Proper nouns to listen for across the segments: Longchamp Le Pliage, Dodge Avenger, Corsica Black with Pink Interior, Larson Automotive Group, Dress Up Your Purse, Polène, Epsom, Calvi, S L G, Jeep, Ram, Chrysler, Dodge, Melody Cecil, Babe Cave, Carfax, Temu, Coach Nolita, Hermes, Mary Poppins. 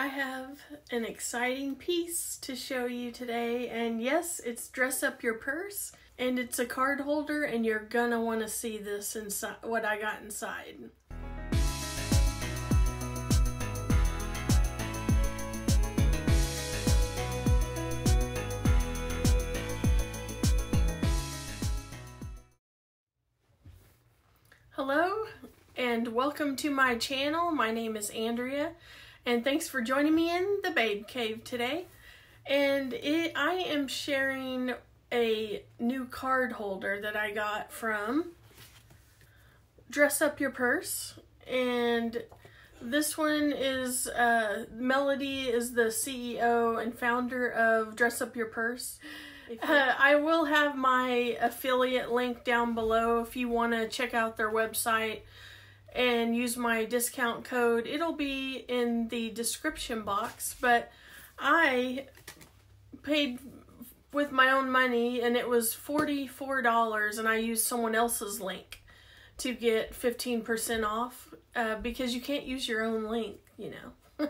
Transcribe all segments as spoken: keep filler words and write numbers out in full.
I have an exciting piece to show you today, and yes, it's Dress Up Your Purse, and it's a card holder, and you're gonna want to see this inside, what I got inside. Hello, and welcome to my channel. My name is Andrea. And thanks for joining me in the Babe Cave today. And it, I am sharing a new card holder that I got from Dress Up Your Purse. And this one is, uh, Melody is the C E O and founder of Dress Up Your Purse. Uh, I will have my affiliate link down below if you want to check out their website and use my discount code. It'll be in the description box, but I paid with my own money and it was forty-four dollars, and I used someone else's link to get fifteen percent off uh, because you can't use your own link, you know.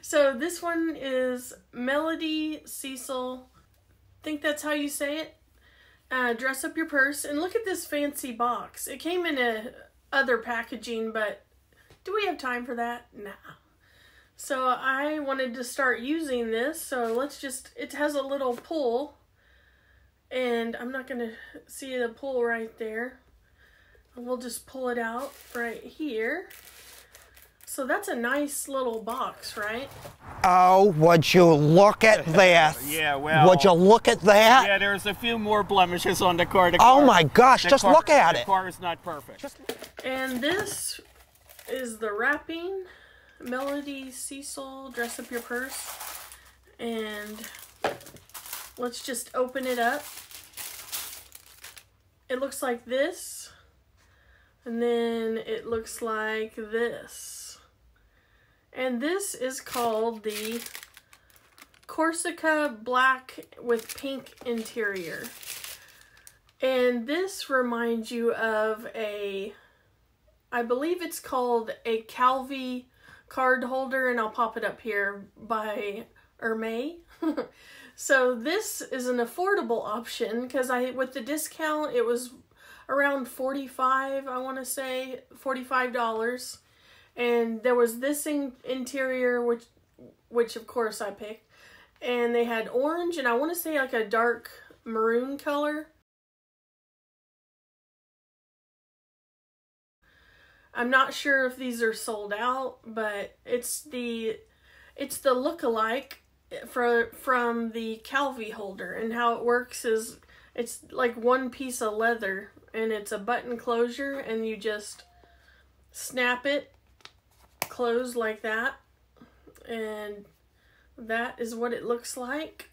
So this one is Melody Cecil, I think that's how you say it, uh, Dress Up Your Purse. And look at this fancy box. It came in a other packaging, but do we have time for that? Nah. So I wanted to start using this, so let's just, it has a little pull, and I'm not gonna see the pull right there. We'll just pull it out right here. So that's a nice little box, right? Oh, would you look at that? Yeah, well. Would you look at that? Yeah, there's a few more blemishes on the car. The car oh my gosh, just car, look at the it. The car is not perfect. Just... And this is the wrapping, Melody Cecil, Dress Up Your Purse. And let's just open it up. It looks like this. And then it looks like this. And this is called the Corsica Black with Pink Interior. And this reminds you of a, I believe it's called a Calvi card holder, and I'll pop it up here, by Hermes. So this is an affordable option because I, with the discount, it was around forty-five dollars, I want to say, forty-five dollars. And there was this in interior, which, which of course I picked. And they had orange, and I want to say like a dark maroon color. I'm not sure if these are sold out, but it's the, it's the look-alike for, from the Calvi holder. And how it works is it's like one piece of leather, and it's a button closure, and you just snap it closed like that, and that is what it looks like.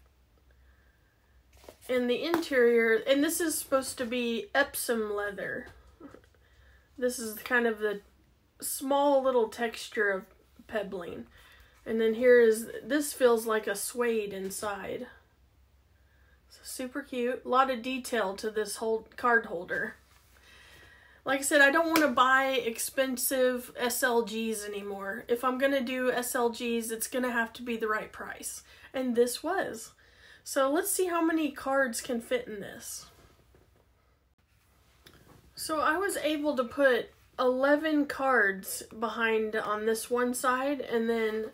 And the interior, and this is supposed to be Epsom leather. This is kind of the small little texture of pebbling. And then here is, this feels like a suede inside. So super cute. A lot of detail to this whole card holder. Like I said, I don't want to buy expensive S L Gs anymore. If I'm going to do S L Gs, it's going to have to be the right price. And this was. So let's see how many cards can fit in this. So I was able to put eleven cards behind on this one side. And then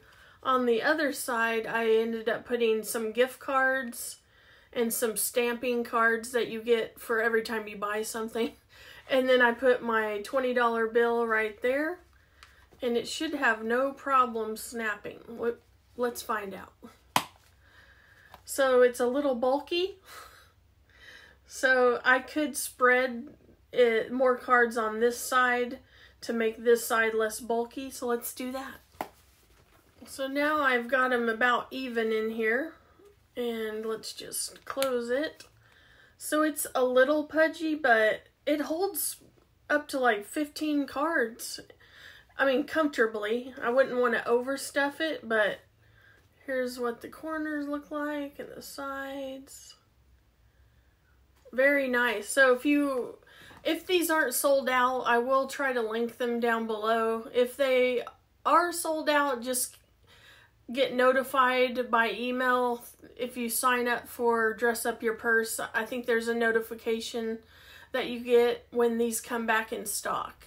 on the other side, I ended up putting some gift cards and some stamping cards that you get for every time you buy something. And then I put my twenty dollar bill right there, and it should have no problem snapping. Let's find out. So it's a little bulky, so I could spread it, more cards on this side to make this side less bulky, so let's do that. So now I've got them about even in here, and let's just close it. So it's a little pudgy, but it holds up to like fifteen cards. I mean, comfortably. I wouldn't want to overstuff it, but here's what the corners look like and the sides. Very nice. So if you, if these aren't sold out, I will try to link them down below. If they are sold out, just get notified by email if you sign up for Dress Up Your Purse. I think there's a notification that you get when these come back in stock.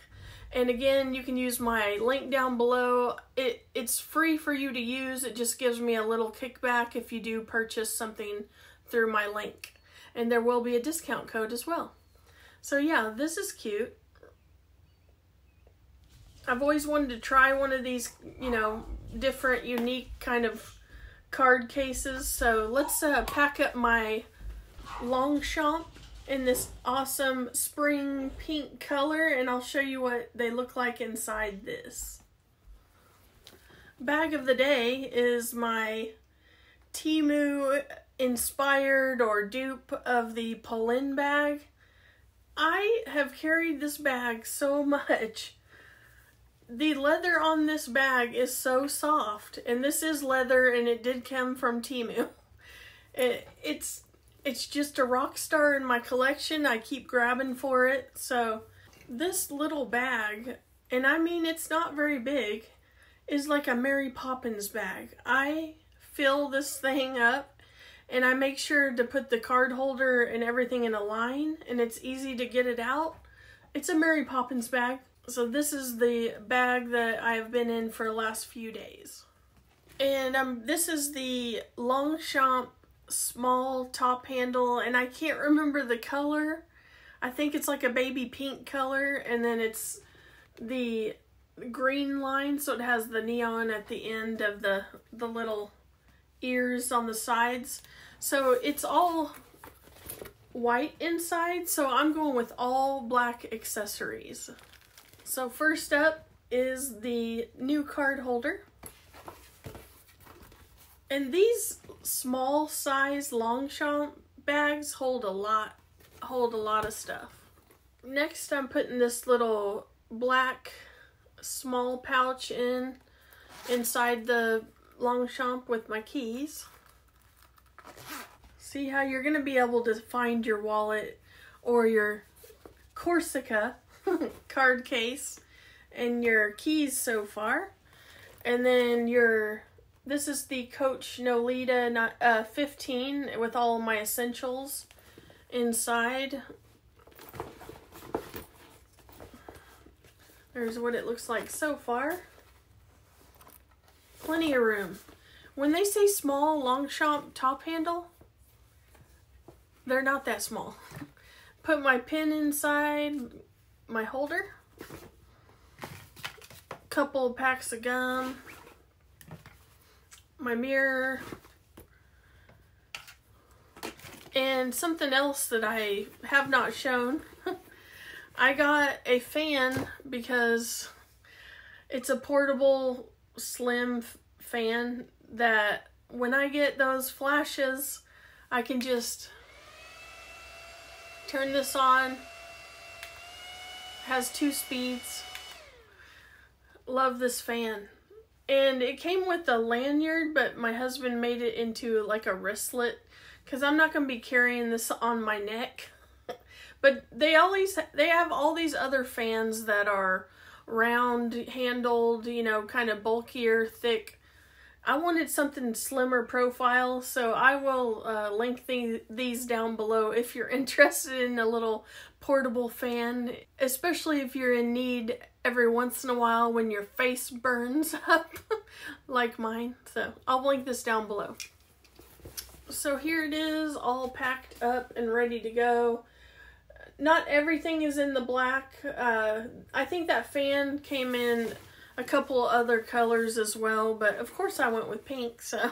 And again, you can use my link down below. It, it's free for you to use. It just gives me a little kickback if you do purchase something through my link. And there will be a discount code as well. So yeah, this is cute. I've always wanted to try one of these, you know, different, unique kind of card cases. So let's uh, pack up my Longchamp in this awesome spring pink color, and I'll show you what they look like inside this. Bag of the day is my Temu inspired or dupe of the Polène bag. I have carried this bag so much. The leather on this bag is so soft, and this is leather, and it did come from Temu. It, it's It's just a rock star in my collection. I keep grabbing for it. So this little bag, and I mean it's not very big, is like a Mary Poppins bag. I fill this thing up, and I make sure to put the card holder and everything in a line, and it's easy to get it out. It's a Mary Poppins bag. So this is the bag that I've been in for the last few days. And um, this is the Longchamp small top handle, and I can't remember the color. I think it's like a baby pink color, and then it's the green line, so it has the neon at the end of the the little ears on the sides. So it's all white inside, so I'm going with all black accessories. So first up is the new card holder. And these small size Longchamp bags hold a lot, hold a lot of stuff. Next, I'm putting this little black small pouch in inside the Longchamp with my keys. See how you're going to be able to find your wallet or your Corsica card case and your keys so far. And then your... This is the Coach Nolita uh, fifteen with all my essentials inside. There's what it looks like so far. Plenty of room. When they say small Longchamp top handle, they're not that small. Put my pin inside my holder. Couple packs of gum. My mirror, and something else that I have not shown. I got a fan because it's a portable slim fan that when I get those flashes, I can just turn this on. It has two speeds. Love this fan. And it came with a lanyard, but my husband made it into like a wristlet because I'm not going to be carrying this on my neck. But they always, they have all these other fans that are round handled, you know, kind of bulkier, thick. I wanted something slimmer profile, so I will uh, link the, these down below if you're interested in a little portable fan, especially if you're in need every once in a while when your face burns up like mine. So I'll link this down below. So here it is, all packed up and ready to go. Not everything is in the black. Uh, I think that fan came in a couple other colors as well, but of course I went with pink, so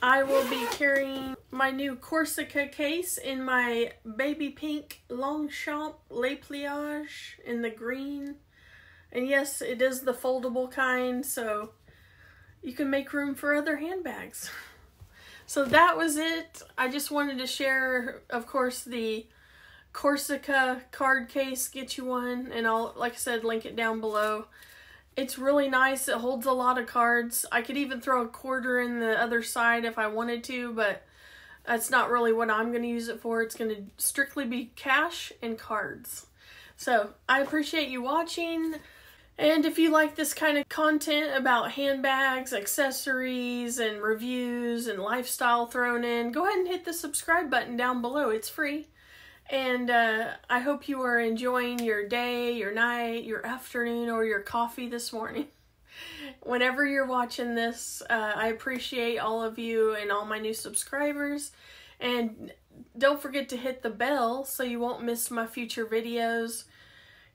I will be carrying my new Corsica case in my baby pink Longchamp Le Pliage in the green. And yes, it is the foldable kind, so you can make room for other handbags. So that was it. I just wanted to share, of course, the Corsica card case. Get you one, and I'll, like I said, link it down below. It's really nice. It holds a lot of cards. I could even throw a quarter in the other side if I wanted to, but that's not really what I'm going to use it for. It's going to strictly be cash and cards. So I appreciate you watching, And if you like this kind of content about handbags, accessories, and reviews, and lifestyle thrown in, go ahead and hit the subscribe button down below. It's free. And uh, I hope you are enjoying your day, your night, your afternoon, or your coffee this morning. Whenever you're watching this, uh, I appreciate all of you and all my new subscribers. And don't forget to hit the bell so you won't miss my future videos,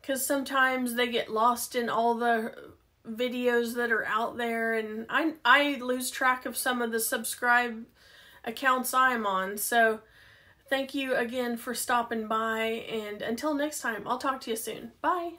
because sometimes they get lost in all the videos that are out there, and I, I lose track of some of the subscribe accounts I'm on. So thank you again for stopping by, and until next time, I'll talk to you soon. Bye!